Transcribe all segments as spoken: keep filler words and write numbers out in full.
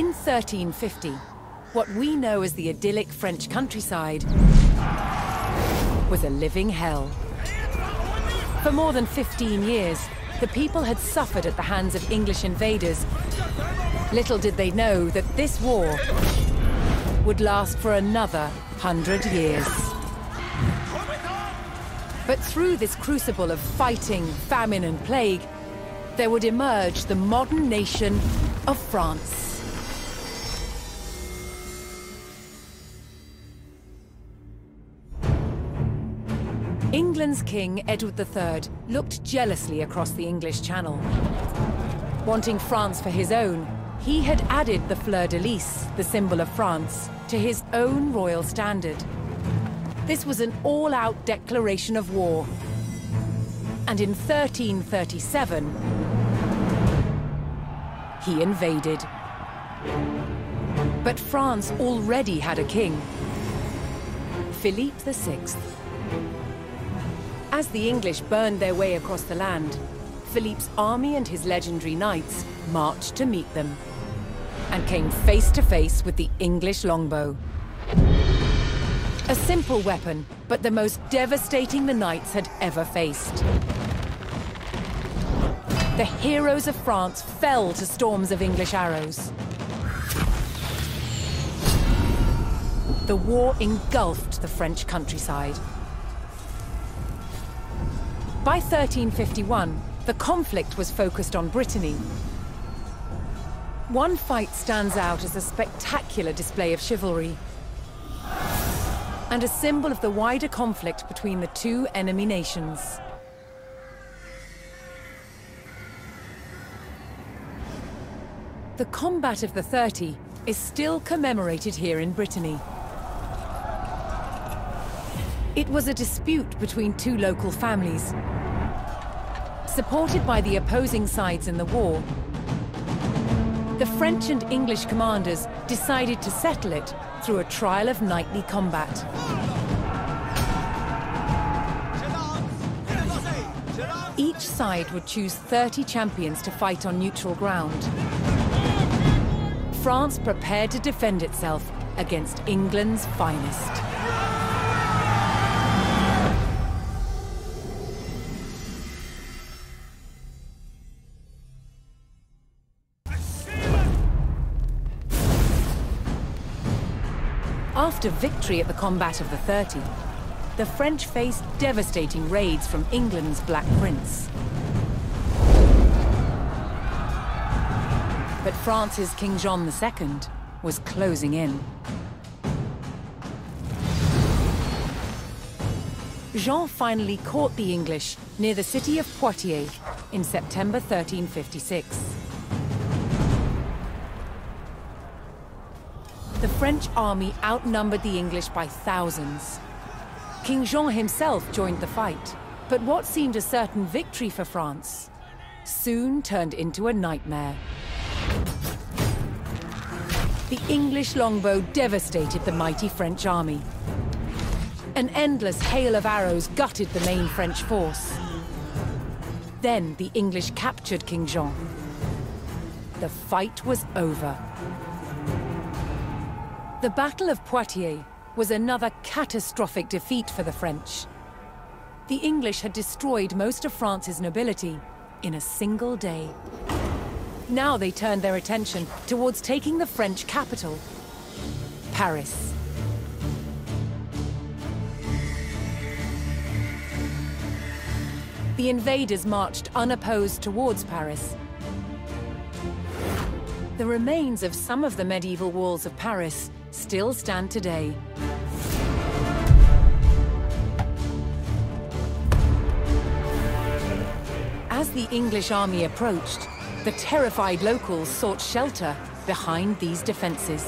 In thirteen fifty, what we know as the idyllic French countryside was a living hell. For more than fifteen years, the people had suffered at the hands of English invaders. Little did they know that this war would last for another hundred years. But through this crucible of fighting, famine and plague, there would emerge the modern nation of France. England's King Edward the Third looked jealously across the English Channel. Wanting France for his own, he had added the fleur-de-lis, the symbol of France, to his own royal standard. This was an all-out declaration of war. And in thirteen thirty-seven, he invaded. But France already had a king, Philippe the Sixth. As the English burned their way across the land, Philippe's army and his legendary knights marched to meet them and came face to face with the English longbow. A simple weapon, but the most devastating the knights had ever faced. The heroes of France fell to storms of English arrows. The war engulfed the French countryside. By thirteen fifty-one, the conflict was focused on Brittany. One fight stands out as a spectacular display of chivalry and a symbol of the wider conflict between the two enemy nations. The Combat of the Thirty is still commemorated here in Brittany. It was a dispute between two local families. Supported by the opposing sides in the war, the French and English commanders decided to settle it through a trial of knightly combat. Each side would choose thirty champions to fight on neutral ground. France prepared to defend itself against England's finest. After victory at the Combat of the Thirty, the French faced devastating raids from England's Black Prince. But France's King John the Second was closing in. Jean finally caught the English near the city of Poitiers in September thirteen fifty-six. The French army outnumbered the English by thousands. King Jean himself joined the fight, but what seemed a certain victory for France soon turned into a nightmare. The English longbow devastated the mighty French army. An endless hail of arrows gutted the main French force. Then the English captured King Jean. The fight was over. The Battle of Poitiers was another catastrophic defeat for the French. The English had destroyed most of France's nobility in a single day. Now they turned their attention towards taking the French capital, Paris. The invaders marched unopposed towards Paris. The remains of some of the medieval walls of Paris still stand today. As the English army approached, the terrified locals sought shelter behind these defenses.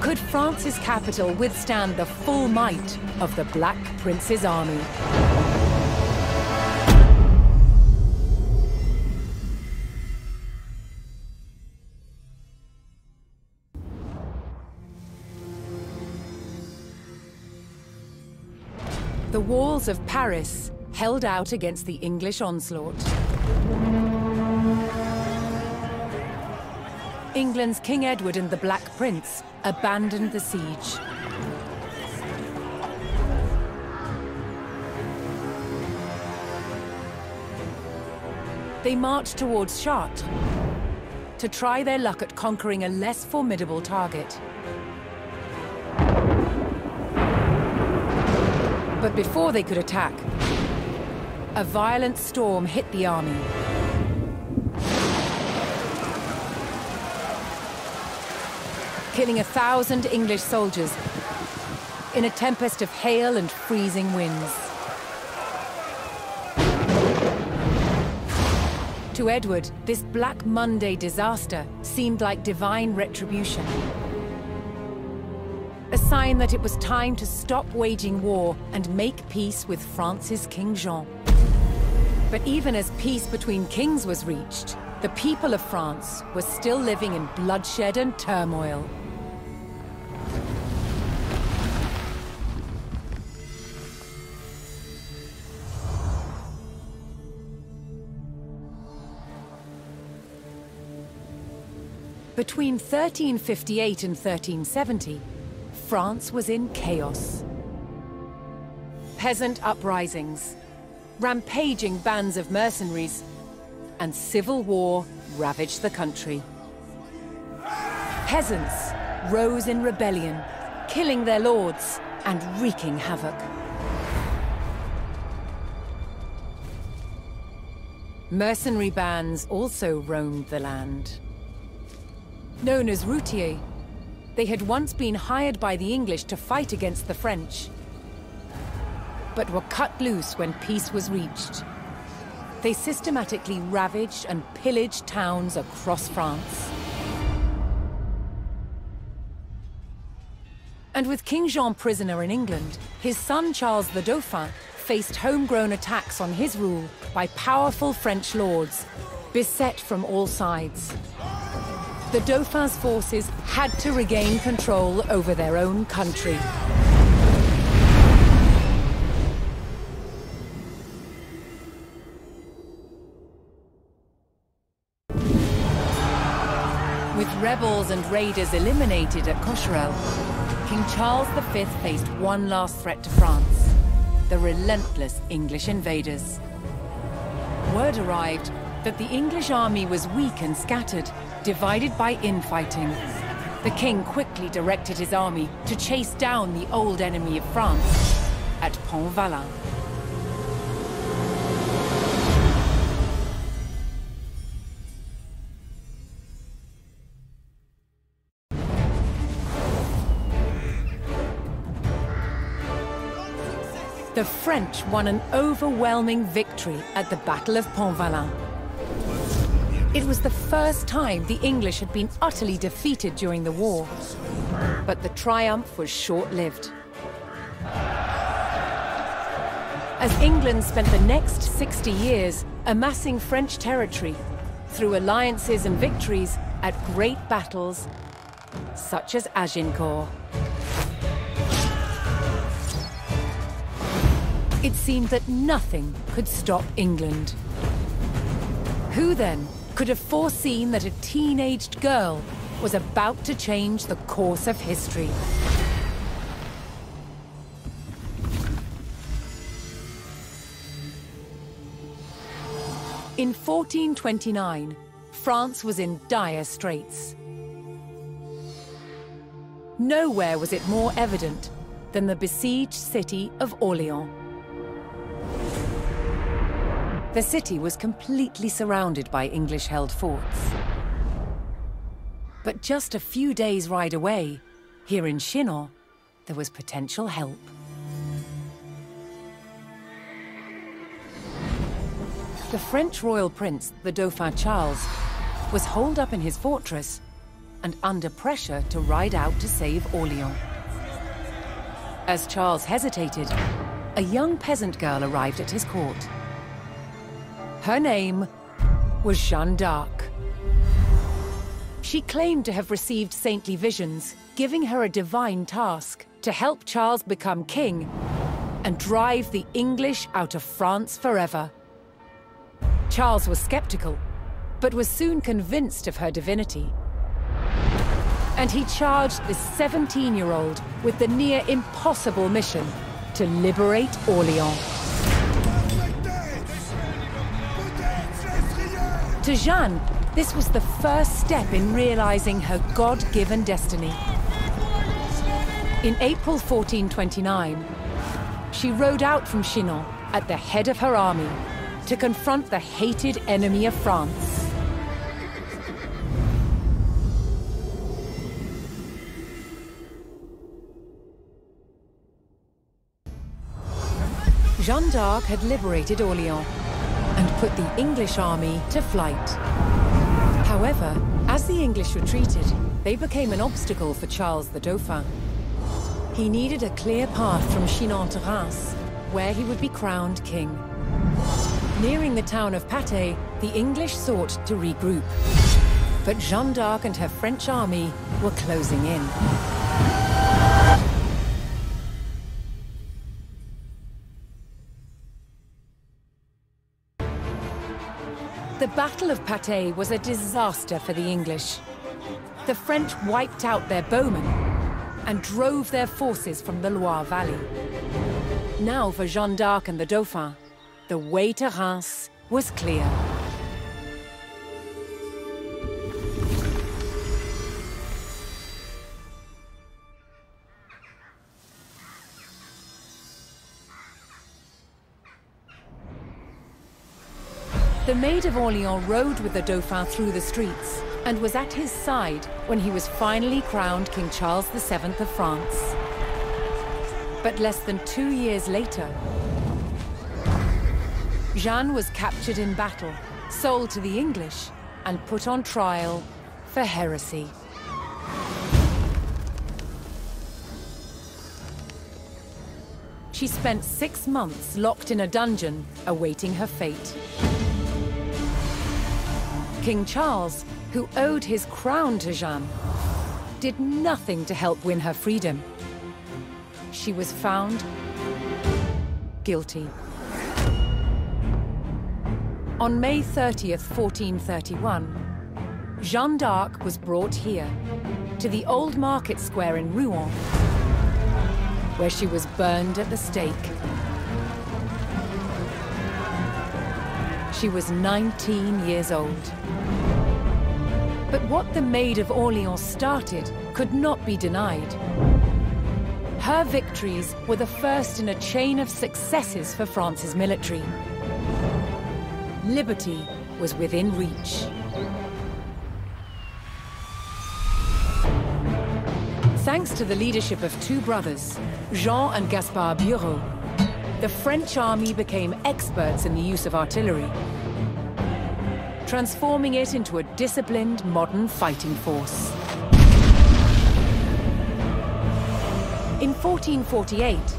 Could France's capital withstand the full might of the Black Prince's army? The walls of Paris held out against the English onslaught. England's King Edward and the Black Prince abandoned the siege. They marched towards Chartres to try their luck at conquering a less formidable target. But before they could attack, a violent storm hit the army. Killing a thousand English soldiers in a tempest of hail and freezing winds. To Edward, this Black Monday disaster seemed like divine retribution. A sign that it was time to stop waging war and make peace with France's King Jean. But even as peace between kings was reached, the people of France were still living in bloodshed and turmoil. Between thirteen fifty-eight and thirteen seventy, France was in chaos. Peasant uprisings, rampaging bands of mercenaries, and civil war ravaged the country. Peasants rose in rebellion, killing their lords and wreaking havoc. Mercenary bands also roamed the land. Known as routiers, they had once been hired by the English to fight against the French, but were cut loose when peace was reached. They systematically ravaged and pillaged towns across France. And with King Jean prisoner in England, his son Charles the Dauphin faced homegrown attacks on his rule by powerful French lords, beset from all sides. The Dauphin's forces had to regain control over their own country. With rebels and raiders eliminated at Cocherel, King Charles the Fifth faced one last threat to France, the relentless English invaders. Word arrived that the English army was weak and scattered, divided by infighting. The king quickly directed his army to chase down the old enemy of France at Pont Vallin. The French won an overwhelming victory at the Battle of Pont Vallin. It was the first time the English had been utterly defeated during the war. But the triumph was short-lived, as England spent the next sixty years amassing French territory through alliances and victories at great battles such as Agincourt. It seemed that nothing could stop England. Who then could have foreseen that a teenaged girl was about to change the course of history? In fourteen twenty-nine, France was in dire straits. Nowhere was it more evident than the besieged city of Orléans. The city was completely surrounded by English-held forts. But just a few days' ride away, here in Chinon, there was potential help. The French royal prince, the Dauphin Charles, was holed up in his fortress and under pressure to ride out to save Orléans. As Charles hesitated, a young peasant girl arrived at his court. Her name was Jeanne d'Arc. She claimed to have received saintly visions, giving her a divine task to help Charles become king and drive the English out of France forever. Charles was skeptical, but was soon convinced of her divinity. And he charged this seventeen-year-old with the near impossible mission to liberate Orléans. To Jeanne, this was the first step in realizing her God-given destiny. In April fourteen twenty-nine, she rode out from Chinon at the head of her army to confront the hated enemy of France. Jeanne d'Arc had liberated Orléans and put the English army to flight. However, as the English retreated, they became an obstacle for Charles the Dauphin. He needed a clear path from Chinon to Reims, where he would be crowned king. Nearing the town of Patay, the English sought to regroup. But Jeanne d'Arc and her French army were closing in. The Battle of Patay was a disaster for the English. The French wiped out their bowmen and drove their forces from the Loire Valley. Now for Jeanne d'Arc and the Dauphin, the way to Reims was clear. The Maid of Orléans rode with the Dauphin through the streets and was at his side when he was finally crowned King Charles the seventh of France. But less than two years later, Jeanne was captured in battle, sold to the English, and put on trial for heresy. She spent six months locked in a dungeon, awaiting her fate. King Charles, who owed his crown to Jeanne, did nothing to help win her freedom. She was found guilty. On May thirtieth, fourteen thirty-one, Jeanne d'Arc was brought here, to the old market square in Rouen, where she was burned at the stake. She was nineteen years old. But what the Maid of Orléans started could not be denied. Her victories were the first in a chain of successes for France's military. Liberty was within reach. Thanks to the leadership of two brothers, Jean and Gaspard Bureau, the French army became experts in the use of artillery, transforming it into a disciplined modern fighting force. In fourteen forty-eight,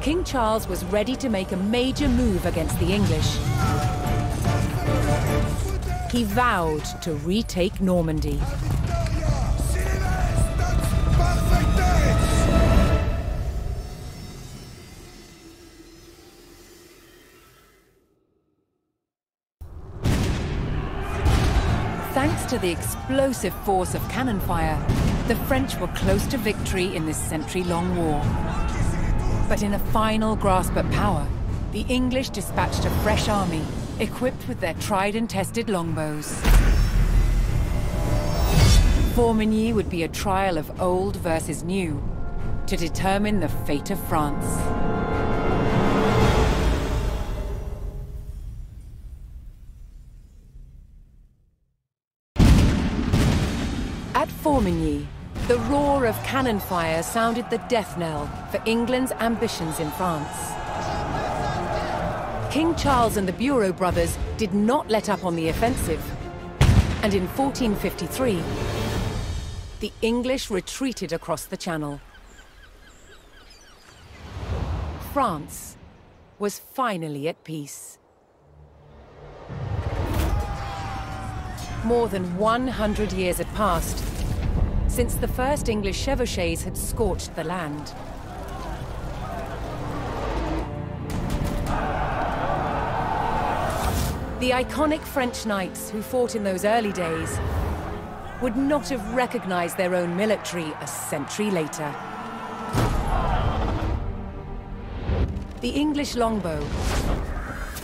King Charles was ready to make a major move against the English. He vowed to retake Normandy. To the explosive force of cannon fire, the French were close to victory in this century-long war. But in a final grasp at power, the English dispatched a fresh army, equipped with their tried and tested longbows. Formigny would be a trial of old versus new, to determine the fate of France. Formigny, the roar of cannon fire sounded the death knell for England's ambitions in France. King Charles and the Bureau brothers did not let up on the offensive, and in fourteen fifty-three, the English retreated across the Channel. France was finally at peace. More than one hundred years had passed since the first English trebuchets had scorched the land. The iconic French knights who fought in those early days would not have recognized their own military a century later. The English longbow,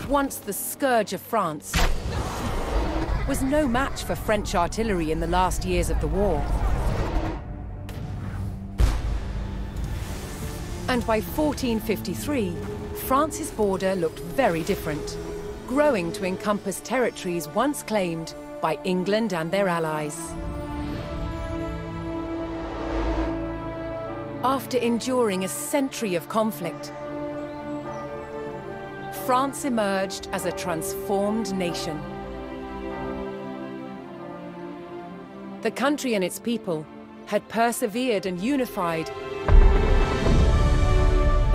once the scourge of France, was no match for French artillery in the last years of the war. And by fourteen fifty-three, France's border looked very different, growing to encompass territories once claimed by England and their allies. After enduring a century of conflict, France emerged as a transformed nation. The country and its people had persevered and unified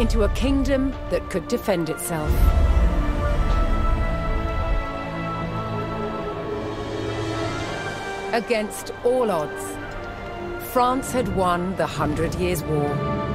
into a kingdom that could defend itself. Against all odds, France had won the Hundred Years' War.